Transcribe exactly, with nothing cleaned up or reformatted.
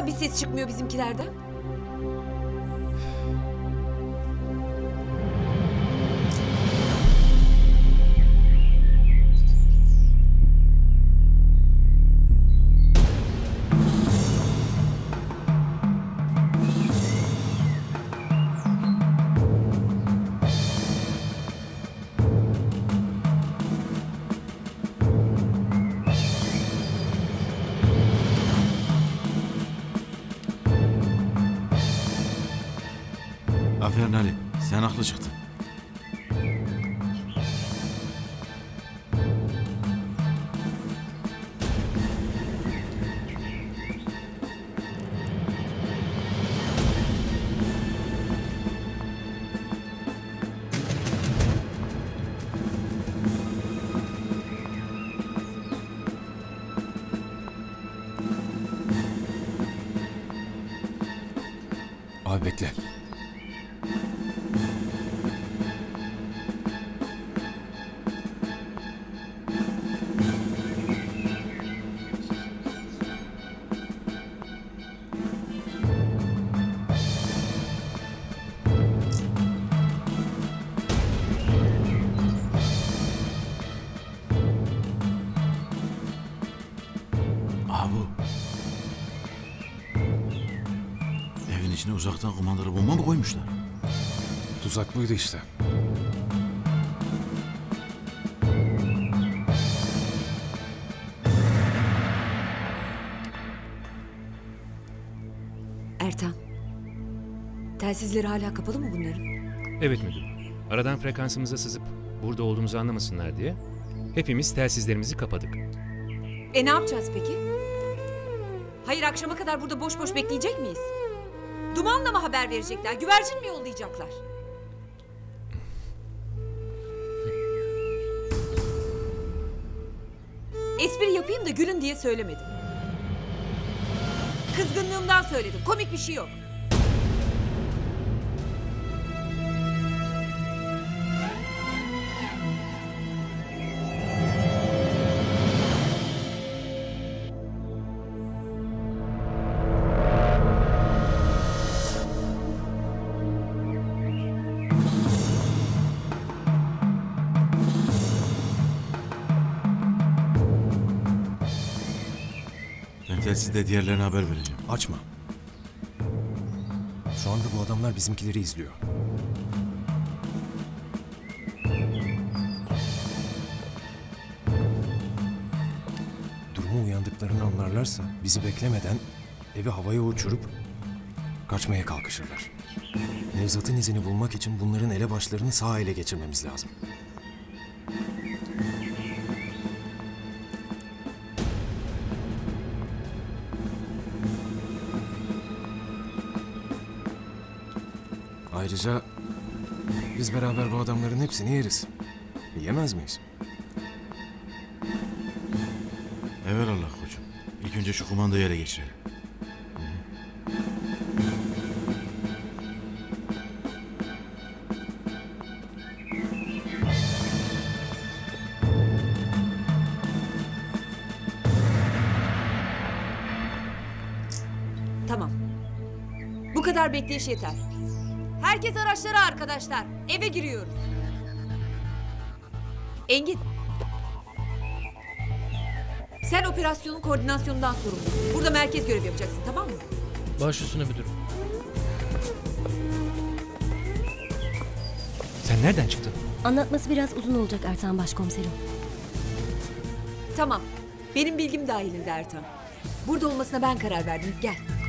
Hala bir ses çıkmıyor bizimkilerden. Aferin Ali, sen haklı çıktın. Abi bekle. İçine uzaktan kumandalı bomba mı koymuşlar? Tuzak buydu işte. Ertan, telsizleri hala kapalı mı bunların? Evet müdürüm. Aradan frekansımıza sızıp burada olduğumuzu anlamasınlar diye hepimiz telsizlerimizi kapadık. E ne yapacağız peki? Hayır, akşama kadar burada boş boş bekleyecek miyiz? Dumanla mı haber verecekler? Güvercin mi yollayacaklar? Espri yapayım da gülün diye söylemedim. Kızgınlığımdan söyledim. Komik bir şey yok. Siz de diğerlerine haber vereceğim. Açma. Şu anda bu adamlar bizimkileri izliyor. Duruma uyandıklarını anlarlarsa bizi beklemeden evi havaya uçurup kaçmaya kalkışırlar. Nevzat'ın izini bulmak için bunların elebaşlarını sağ ele geçirmemiz lazım. Ayrıca biz beraber bu adamların hepsini yeriz. Yiyemez miyiz? Evelallah koçum. İlk önce şu kumandayı ele geçirelim. Tamam. Bu kadar bekleyiş yeter. Herkes araçlara arkadaşlar. Eve giriyoruz. Engin. Sen operasyonun koordinasyonundan sorumlusun. Burada merkez görev yapacaksın, tamam mı? Baş üstüne müdürüm. Sen nereden çıktın? Anlatması biraz uzun olacak Ertan başkomiserim. Tamam. Benim bilgim dahilinde Ertan. Burada olmasına ben karar verdim. Gel.